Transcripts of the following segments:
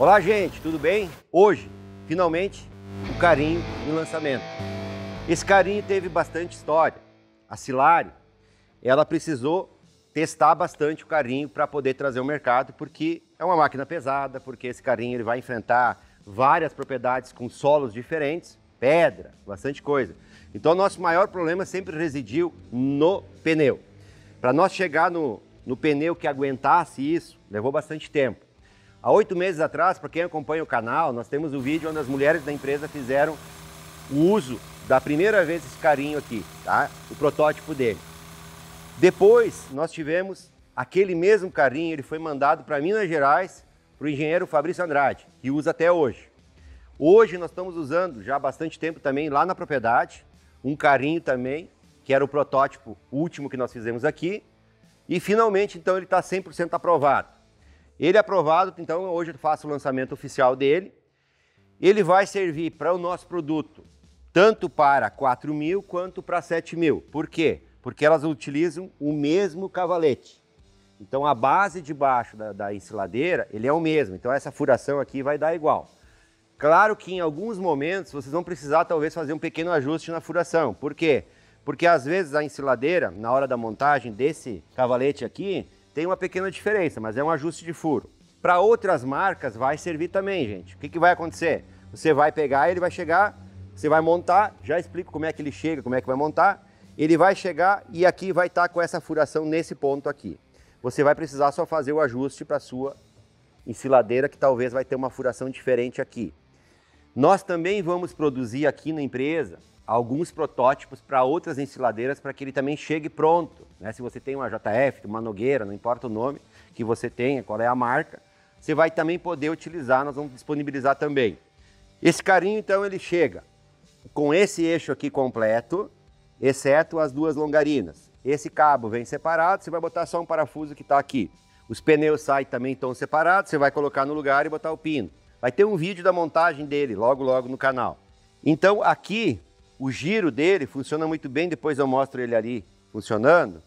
Olá, gente, tudo bem? Hoje, finalmente, o carrinho em lançamento. Esse carrinho teve bastante história. A Silare, ela precisou testar bastante o carrinho para poder trazer ao mercado, porque é uma máquina pesada, porque esse carrinho ele vai enfrentar várias propriedades com solos diferentes, pedra, bastante coisa. Então, nosso maior problema sempre residiu no pneu. Para nós chegar no pneu que aguentasse isso, levou bastante tempo. Há 8 meses atrás, para quem acompanha o canal, nós temos um vídeo onde as mulheres da empresa fizeram o uso da primeira vez esse carrinho aqui, tá? O protótipo dele. Depois, nós tivemos aquele mesmo carrinho, ele foi mandado para Minas Gerais, para o engenheiro Fabrício Andrade, que usa até hoje. Hoje nós estamos usando, já há bastante tempo também, lá na propriedade, um carrinho também, que era o protótipo último que nós fizemos aqui. E finalmente, então, ele está 100% aprovado. Ele é aprovado, então hoje eu faço o lançamento oficial dele. Ele vai servir para o nosso produto, tanto para 4 mil quanto para 7 mil. Por quê? Porque elas utilizam o mesmo cavalete. Então a base de baixo da ensiladeira, ele é o mesmo. Então essa furação aqui vai dar igual. Claro que em alguns momentos vocês vão precisar talvez fazer um pequeno ajuste na furação. Por quê? Porque às vezes a ensiladeira, na hora da montagem desse cavalete aqui, tem uma pequena diferença, mas é um ajuste de furo. Para outras marcas vai servir também, gente. O que vai acontecer? Você vai pegar, ele vai chegar, você vai montar, já explico como é que ele chega, como é que vai montar. Ele vai chegar e aqui vai estar com essa furação nesse ponto aqui. Você vai precisar só fazer o ajuste para a sua ensiladeira, que talvez vai ter uma furação diferente aqui. Nós também vamos produzir aqui na empresa alguns protótipos para outras ensiladeiras, para que ele também chegue pronto, né? Se você tem uma JF, uma Nogueira, não importa o nome que você tenha, qual é a marca, você vai também poder utilizar, nós vamos disponibilizar também. Esse carrinho, então, ele chega com esse eixo aqui completo, exceto as 2 longarinas. Esse cabo vem separado, você vai botar só um parafuso que está aqui. Os pneus saem também estão separados, você vai colocar no lugar e botar o pino. Vai ter um vídeo da montagem dele logo no canal. Então aqui o giro dele funciona muito bem, depois eu mostro ele ali funcionando.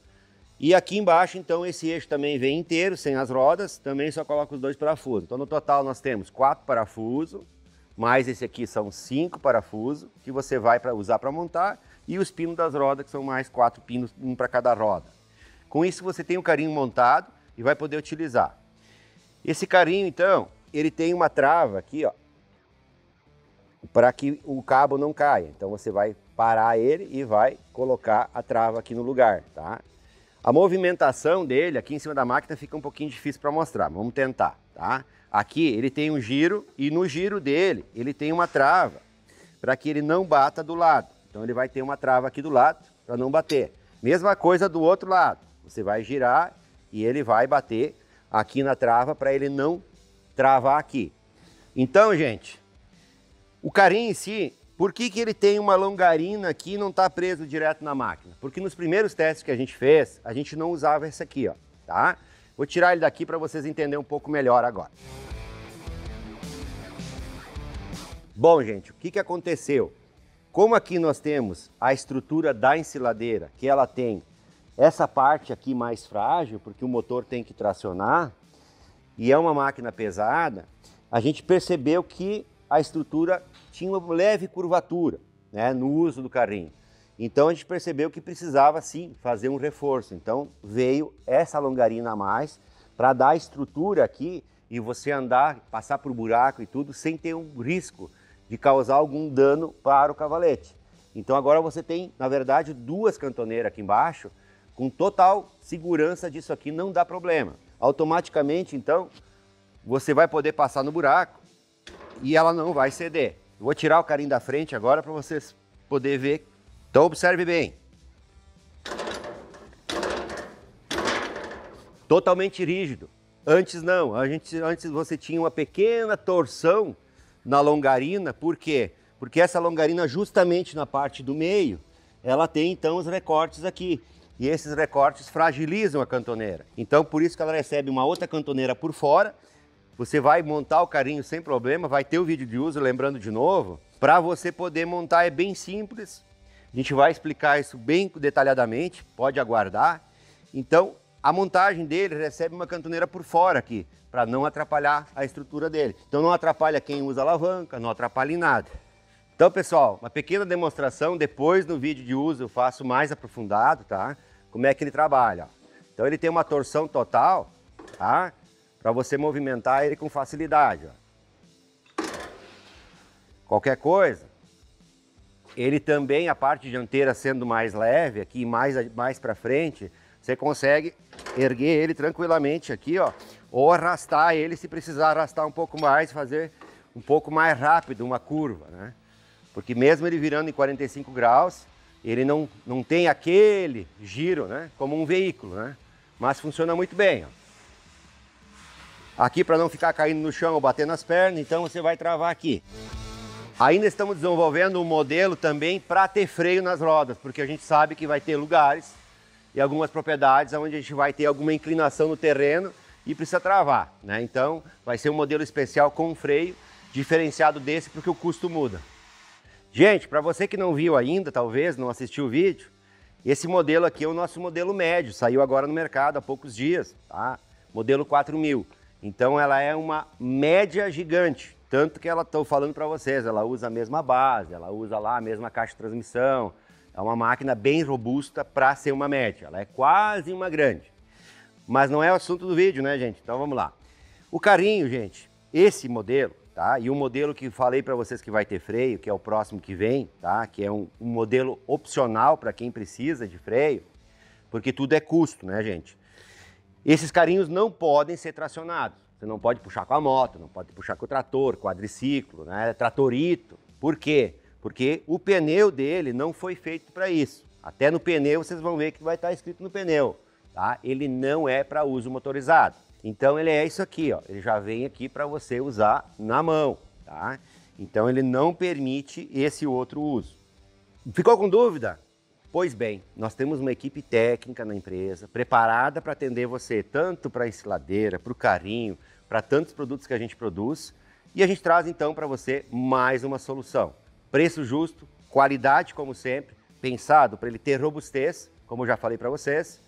E aqui embaixo então esse eixo também vem inteiro, sem as rodas, também só coloca os 2 parafusos. Então no total nós temos 4 parafusos, mais esse aqui são 5 parafusos que você vai usar para montar. E os pinos das rodas, que são mais 4 pinos, um para cada roda. Com isso você tem o carrinho montado e vai poder utilizar. Esse carrinho então, ele tem uma trava aqui, ó, para que o cabo não caia. Então você vai parar ele e vai colocar a trava aqui no lugar, tá? A movimentação dele aqui em cima da máquina fica um pouquinho difícil para mostrar, vamos tentar, tá? Aqui ele tem um giro e no giro dele ele tem uma trava para que ele não bata do lado. Então ele vai ter uma trava aqui do lado para não bater. Mesma coisa do outro lado. Você vai girar e ele vai bater aqui na trava para ele não travar aqui. Então, gente, o carrinho em si, por que que ele tem uma longarina aqui e não está preso direto na máquina? Porque nos primeiros testes que a gente fez, a gente não usava esse aqui, ó, tá? Vou tirar ele daqui para vocês entenderem um pouco melhor agora. Bom, gente, o que que aconteceu? Como aqui nós temos a estrutura da ensiladeira, que ela tem essa parte aqui mais frágil, porque o motor tem que tracionar, e é uma máquina pesada, a gente percebeu que a estrutura tinha uma leve curvatura, né, no uso do carrinho. Então a gente percebeu que precisava sim fazer um reforço. Então veio essa longarina a mais para dar estrutura aqui e você andar, passar por buraco e tudo sem ter um risco de causar algum dano para o cavalete. Então agora você tem, na verdade, 2 cantoneiras aqui embaixo, com total segurança disso aqui não dá problema. Automaticamente, então, você vai poder passar no buraco e ela não vai ceder. Eu vou tirar o carrinho da frente agora para vocês poderem ver. Então observe bem. Totalmente rígido. Antes não, antes você tinha uma pequena torção na longarina, por quê? Porque essa longarina justamente na parte do meio, ela tem então os recortes aqui. E esses recortes fragilizam a cantoneira. Então por isso que ela recebe uma outra cantoneira por fora. Você vai montar o carrinho sem problema, vai ter o vídeo de uso, lembrando de novo. Para você poder montar é bem simples. A gente vai explicar isso bem detalhadamente, pode aguardar. Então A montagem dele recebe uma cantoneira por fora aqui, para não atrapalhar a estrutura dele. Então não atrapalha quem usa alavanca, não atrapalha em nada. Então, pessoal, uma pequena demonstração, depois no vídeo de uso eu faço mais aprofundado, tá? Como é que ele trabalha, ó. Então ele tem uma torção total, tá? Para você movimentar ele com facilidade, ó. Qualquer coisa, ele também, a parte dianteira sendo mais leve aqui, mais para frente, você consegue erguer ele tranquilamente aqui, ó, ou arrastar ele se precisar arrastar um pouco mais, fazer um pouco mais rápido uma curva, né? Porque mesmo ele virando em 45 graus, ele não tem aquele giro, né, como um veículo, né? Mas funciona muito bem, ó. Aqui para não ficar caindo no chão ou batendo nas pernas, então você vai travar aqui. Ainda estamos desenvolvendo um modelo também para ter freio nas rodas, porque a gente sabe que vai ter lugares e algumas propriedades onde a gente vai ter alguma inclinação no terreno e precisa travar, né? Então vai ser um modelo especial com freio diferenciado desse, porque o custo muda. Gente, para você que não viu ainda, talvez não assistiu o vídeo, esse modelo aqui é o nosso modelo médio, saiu agora no mercado há poucos dias, tá? Modelo 4000. Então ela é uma média gigante. Tanto que ela, estou falando para vocês, ela usa a mesma base, ela usa lá a mesma caixa de transmissão. É uma máquina bem robusta para ser uma média, ela é quase uma grande. Mas não é o assunto do vídeo, né, gente? Então vamos lá. O carrinho, gente, esse modelo, tá? E o modelo que falei para vocês que vai ter freio, que é o próximo que vem, tá? Que é um modelo opcional para quem precisa de freio, porque tudo é custo, né, gente? Esses carrinhos não podem ser tracionados. Você não pode puxar com a moto, não pode puxar com o trator, quadriciclo, né? Tratorito. Por quê? Porque o pneu dele não foi feito para isso. Até no pneu vocês vão ver que vai estar escrito no pneu, tá? Ele não é para uso motorizado. Então ele é isso aqui, ó. Ele já vem aqui para você usar na mão, tá? Então ele não permite esse outro uso. Ficou com dúvida? Pois bem, nós temos uma equipe técnica na empresa, preparada para atender você, tanto para a ensiladeira, para o carrinho, para tantos produtos que a gente produz. E a gente traz então para você mais uma solução. Preço justo, qualidade como sempre, pensado para ele ter robustez, como eu já falei para vocês.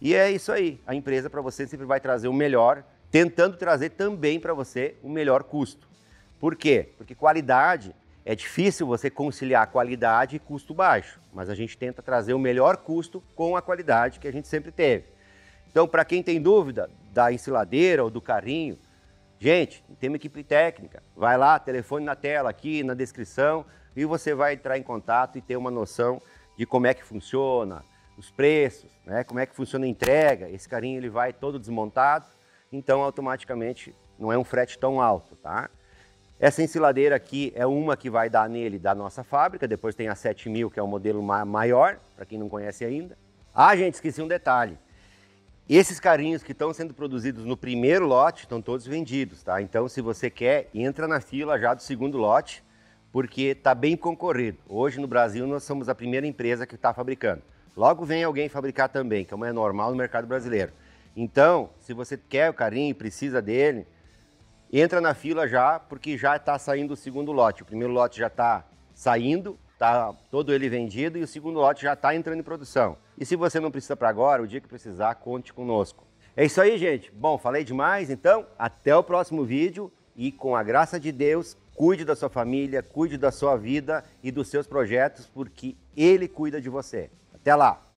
E é isso aí, a empresa para você sempre vai trazer o melhor, tentando trazer também para você o melhor custo. Por quê? Porque qualidade... É difícil você conciliar qualidade e custo baixo, mas a gente tenta trazer o melhor custo com a qualidade que a gente sempre teve. Então, para quem tem dúvida da ensiladeira ou do carrinho, gente, tem uma equipe técnica. Vai lá, telefone na tela aqui, na descrição, e você vai entrar em contato e ter uma noção de como é que funciona, os preços, né? Como é que funciona a entrega. Esse carrinho ele vai todo desmontado, então automaticamente não é um frete tão alto, tá? Essa ensiladeira aqui é uma que vai dar nele da nossa fábrica, depois tem a 7000, que é o modelo maior, para quem não conhece ainda. Ah, gente, esqueci um detalhe. Esses carrinhos que estão sendo produzidos no primeiro lote estão todos vendidos, tá? Então, se você quer, entra na fila já do segundo lote, porque está bem concorrido. Hoje, no Brasil, nós somos a primeira empresa que está fabricando. Logo vem alguém fabricar também, que é normal no mercado brasileiro. Então, se você quer o carrinho e precisa dele, entra na fila já, porque já está saindo o segundo lote. O primeiro lote já está saindo, está todo ele vendido, e o segundo lote já está entrando em produção. E se você não precisa para agora, o dia que precisar, conte conosco. É isso aí, gente. Bom, falei demais, então até o próximo vídeo e, com a graça de Deus, cuide da sua família, cuide da sua vida e dos seus projetos, porque Ele cuida de você. Até lá!